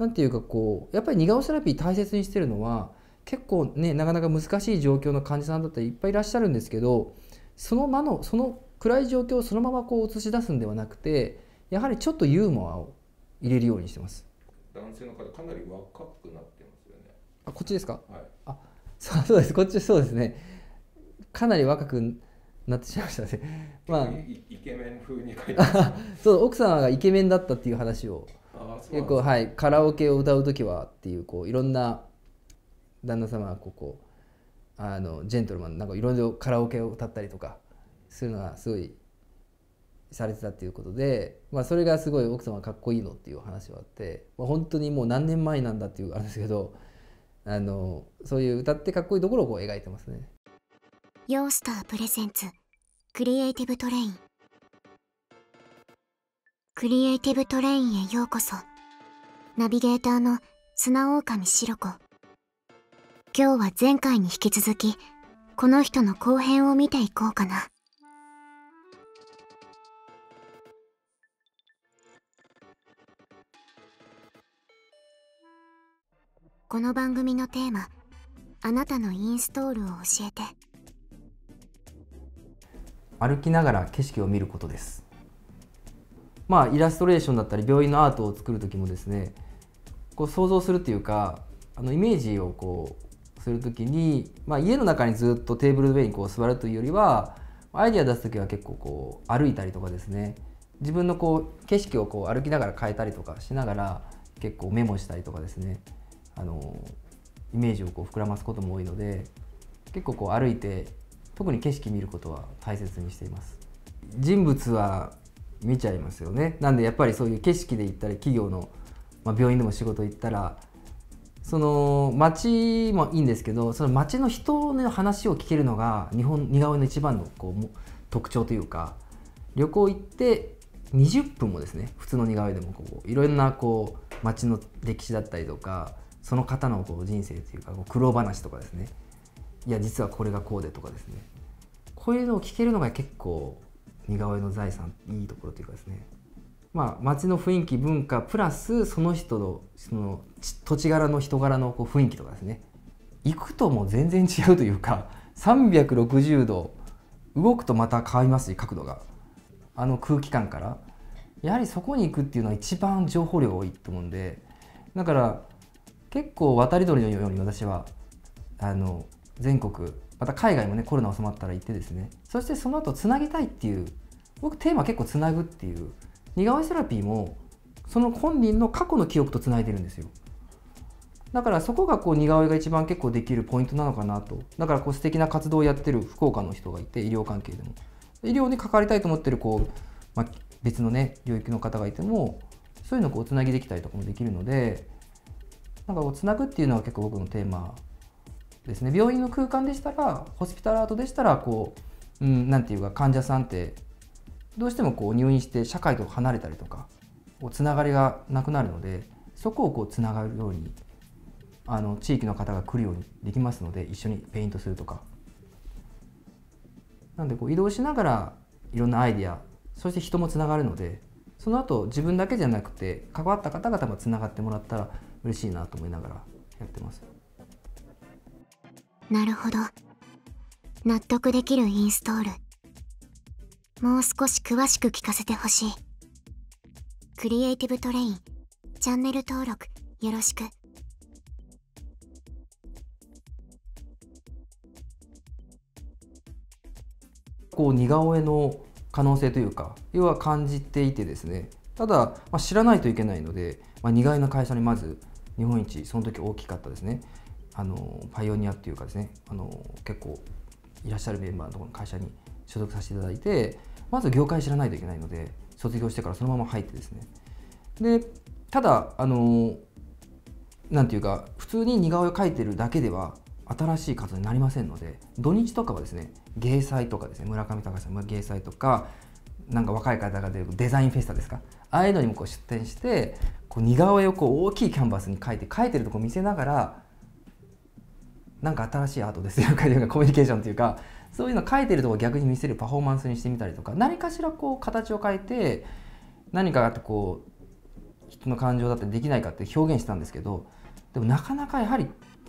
なんていうかこうやっぱり似顔セラピー大切にしてるのは結構ねなかなか難しい状況の患者さんだったりいっぱいいらっしゃるんですけど、その暗い状況をそのままこう映し出すんではなくて、やはりちょっとユーモアを入れるようにしてます。男性の方かなり若くなってますよね。あ、こっちですか。はい、あ、そうです。こっちそうですね。かなり若くなってしまいましたね。まあイケメン風に書いてます、ね、そう奥さんがイケメンだったっていう話を。結構はいカラオケを歌う時はっていうこういろんな旦那様がこうジェントルマンなんかいろいろカラオケを歌ったりとかするのがすごいされてたっていうことで、まあ、それがすごい奥様がかっこいいのっていう話はあって、まあ、本当にもう何年前なんだっていうあれですけど、そういう歌ってかっこいいところをこう描いてますね。ヨースタープレゼンツクリエイティブトレイン。クリエイティブトレインへようこそ。ナビゲーターの砂狼白子。今日は前回に引き続きこの人の後編を見ていこうかな。この番組のテーマ「あなたのインストールを教えて」。歩きながら景色を見ることです。まあ、イラストレーションだったり病院のアートを作る時もですね、こう想像するというかイメージをこうする時に、まあ、家の中にずっとテーブルの上にこう座るというよりはアイデア出す時は結構こう歩いたりとかですね、自分のこう景色をこう歩きながら変えたりとかしながら結構メモしたりとかですね、イメージをこう膨らますことも多いので、結構こう歩いて特に景色見ることは大切にしています。人物は見ちゃいますよね。なんでやっぱりそういう景色で行ったり企業の、まあ、病院でも仕事行ったらその街もいいんですけど、その街の人の話を聞けるのが似顔絵の一番のこう特徴というか、旅行行って20分もですね普通の似顔絵でもこういろんなこう街の歴史だったりとかその方のこう人生というかこう苦労話とかですね、いや実はこれがこうでとかですね、こういうのを聞けるのが結構似顔絵の財産いいところというかですね、まあ街の雰囲気文化プラスその人のその土地柄の人柄のこう雰囲気とかですね、行くともう全然違うというか360度動くとまた変わりますし、角度が空気感からやはりそこに行くっていうのは一番情報量が多いと思うんで、だから結構渡り鳥のように私は全国また海外もねコロナ収まったら行ってですね、そしてその後つなぎたいっていう、僕テーマ結構つなぐっていう、似顔絵セラピーもその本人の過去の記憶とつないでるんですよ。だからそこがこう似顔絵が一番結構できるポイントなのかなと。だからこう素敵な活動をやってる福岡の人がいて、医療関係でも医療に関わりたいと思ってるこう、まあ、別のね領域の方がいてもそういうのをこうつなぎできたりとかもできるので、なんかこうつなぐっていうのは結構僕のテーマですね。病院の空間でしたらホスピタルアートでしたらこう、なんていうか患者さんってどうしてもこう入院して社会と離れたりとかつながりがなくなるので、そこをこうつながるように地域の方が来るようにできますので、一緒にペイントするとかなんでこう移動しながらいろんなアイデア、そして人もつながるので、その後自分だけじゃなくて関わった方々もつながってもらったら嬉しいなと思いながらやってます。なるほど、納得できるインストール、もう少し詳しく聞かせてほしい。クリエイティブトレインチャンネル登録よろしく。こう似顔絵の可能性というか要は感じていてですね、ただ、まあ、知らないといけないので、まあ、似顔絵の会社にまず日本一その時大きかったですね、パイオニアっていうかですね、結構いらっしゃるメンバーのところの会社に所属させていただいて、まず業界知らないといけないので卒業してからそのまま入ってですね、でただなんていうか普通に似顔絵を描いてるだけでは新しい活動になりませんので、土日とかはですね芸祭とかですね、村上隆さんの芸祭とかなんか若い方が出るデザインフェスタですか、ああいうのにもこう出展してこう似顔絵をこう大きいキャンバスに描いて描いてるとこ見せながらなんか新しいアートですよというかコミュニケーションというかそういうの描いてるとこを逆に見せるパフォーマンスにしてみたりとか、何かしらこう形を変えて何かこう人の感情だったりできないかって表現したんですけど、でもなかなかやはり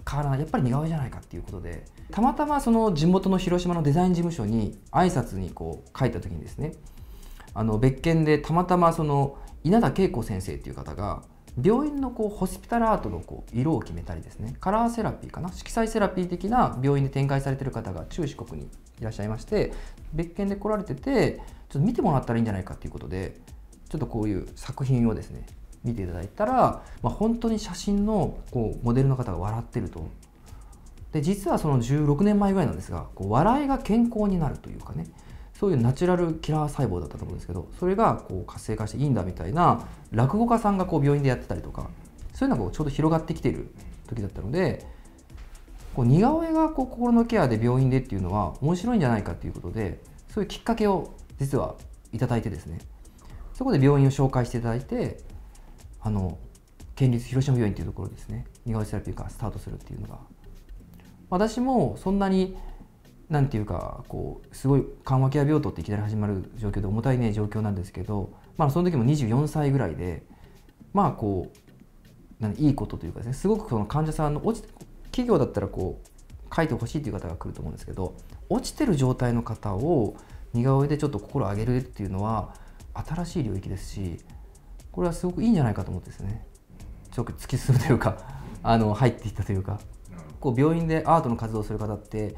変わらない、やっぱり似顔絵じゃないかっていうことで、たまたまその地元の広島のデザイン事務所に挨拶にこう書いた時にですね、別件でたまたまその稲田恵子先生っていう方が病院のこうホスピタルアートのこう色を決めたりですね、カラーセラピーかな、色彩セラピー的な病院で展開されてる方が中四国にいらっしゃいまして、別件で来られてて、ちょっと見てもらったらいいんじゃないかっていうことで、ちょっとこういう作品をですね見ていただいたら、まあ、本当に写真のこうモデルの方が笑ってると。で実はその16年前ぐらいなんですが、こう笑いが健康になるというかね、そういうナチュラルキラー細胞だったと思うんですけど、それがこう活性化していいんだみたいな、落語家さんがこう病院でやってたりとか、そういうのがちょうど広がってきている時だったので、こう似顔絵がこう心のケアで病院でっていうのは面白いんじゃないかということで、そういうきっかけを実はいただいてですね、そこで病院を紹介していただいて、県立広島病院というところですね、似顔絵セラピーがスタートするっていうのが、私もそんなになんていうかこうすごい緩和ケア病棟っていきなり始まる状況で重たいね状況なんですけど、まあその時も24歳ぐらいで、まあこういいことというかですね、すごくその患者さんの企業だったらこう書いてほしいという方が来ると思うんですけど、落ちてる状態の方を似顔絵でちょっと心上げるっていうのは新しい領域ですし、これはすごくいいんじゃないかと思ってですね、ちょっと突き進むというか、入っていったというか、こう病院でアートの活動をする方って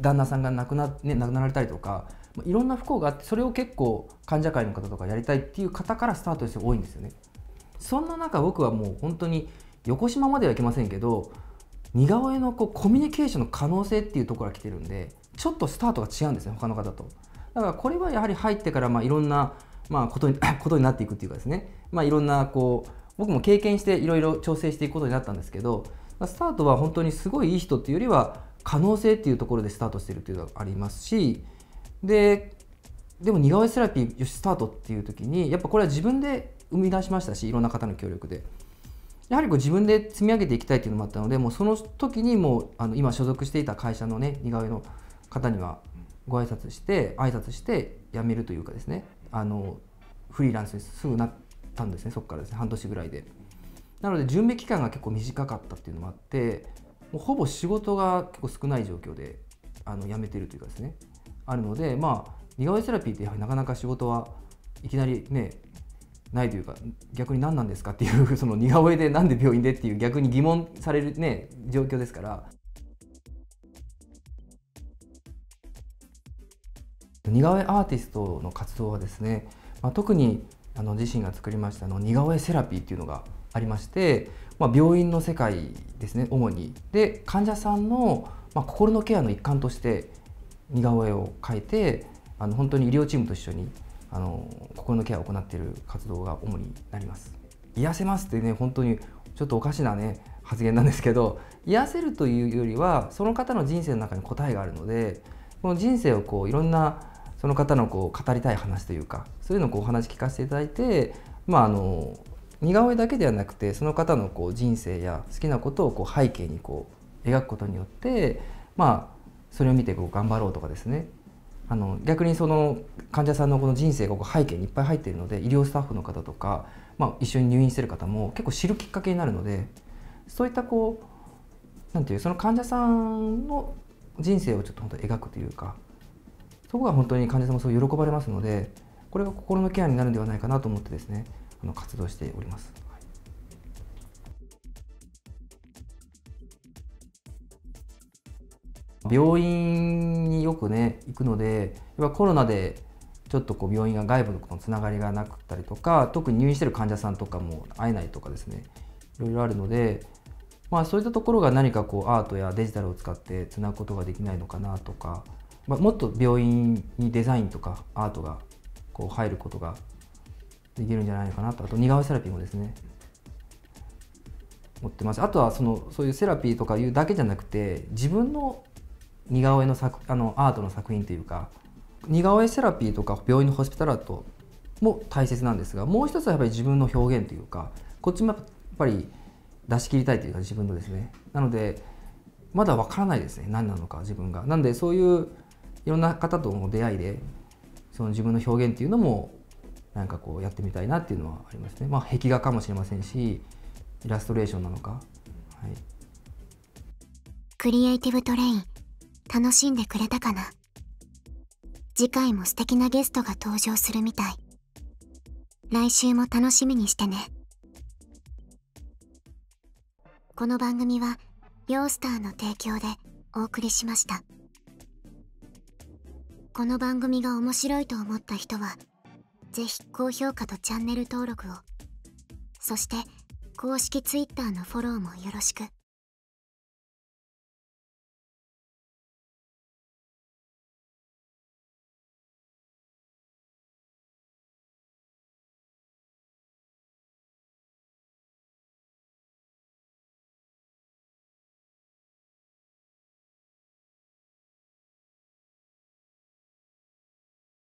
旦那さんが亡くなられたりとか、いろんな不幸があって、それを結構患者会の方とかやりたいっていう方からスタートして多いんですよね。そんな中、僕はもう本当に横島まではいけませんけど、似顔絵のこうコミュニケーションの可能性っていうところから来てるんで、ちょっとスタートが違うんですね、他の方と。だからこれはやはり入ってからいろんなことになっていくっていうかですね、いろんなこう僕も経験していろいろ調整していくことになったんですけど、スタートは本当にすごいいい人っていうよりは可能性っていうところでスタートしてるっていうのがありますし、でも似顔絵セラピーよしスタートっていう時に、やっぱこれは自分で生み出しましたし、いろんな方の協力でやはりこう自分で積み上げていきたいっていうのもあったので、もうその時にもう今所属していた会社のね、似顔絵の方にはご挨拶して辞めるというかですね、フリーランスにすぐなったんですね。そこからですね、半年ぐらいで。なので準備期間が結構短かったっていうのもあって、もうほぼ仕事が結構少ない状況で辞めてるというかですね、あるので、似顔絵セラピーってやはりなかなか仕事はいきなりねないというか、逆に何なんですかっていう、その似顔絵でなんで病院でっていう逆に疑問されるね状況ですから、似顔絵アーティストの活動はですね、特に自身が作りました似顔絵セラピーっていうのがありまして、病院の世界ですね、主に。で患者さんの、心のケアの一環として似顔絵を描いて、本当に医療チームと一緒に心のケアを行っている活動が主になります。癒せますってね、本当にちょっとおかしなね発言なんですけど、癒せるというよりはその方の人生の中に答えがあるので、その人生をこういろんなその方のこう語りたい話というか、そういうのをこうお話聞かせていただいて、似顔絵だけではなくて、その方のこう人生や好きなことをこう背景にこう描くことによって、それを見てこう頑張ろうとかですね、逆にその患者さんのこの人生がこう背景にいっぱい入っているので、医療スタッフの方とか、一緒に入院している方も結構知るきっかけになるので、そういったこうなんていう、その患者さんの人生をちょっと本当描くというか、そこが本当に患者さんもすごい喜ばれますので、これが心のケアになるんではないかなと思ってですね、活動しております。はい、病院によくね行くので、コロナでちょっとこう病院が外部とのつながりがなくったりとか、特に入院してる患者さんとかも会えないとかですね、いろいろあるので。そういったところが何かこうアートやデジタルを使ってつなぐことができないのかなとか、もっと病院にデザインとかアートがこう入ることができるんじゃないのかなと、あと似顔絵セラピーもですね持ってます。あとはそういうセラピーとかいうだけじゃなくて、自分の似顔絵のアートの作品というか、似顔絵セラピーとか病院のホスピタルアートも大切なんですが、もう一つはやっぱり自分の表現というか、こっちもやっぱり出し切りたいというか、自分のですね、なのでまだ分からないですね、何なのか自分が。なんでそういういろんな方との出会いで、その自分の表現っていうのもなんかこうやってみたいなっていうのはありますね。まあ、壁画かもしれませんし、イラストレーションなのか、はい、クリエイティブトレイン楽しんでくれたかな。次回も素敵なゲストが登場するみたい。来週も楽しみにしてね。この番組はヨースターの提供でお送りしました。この番組が面白いと思った人は、ぜひ高評価とチャンネル登録を、そして公式 Twitter のフォローもよろしく。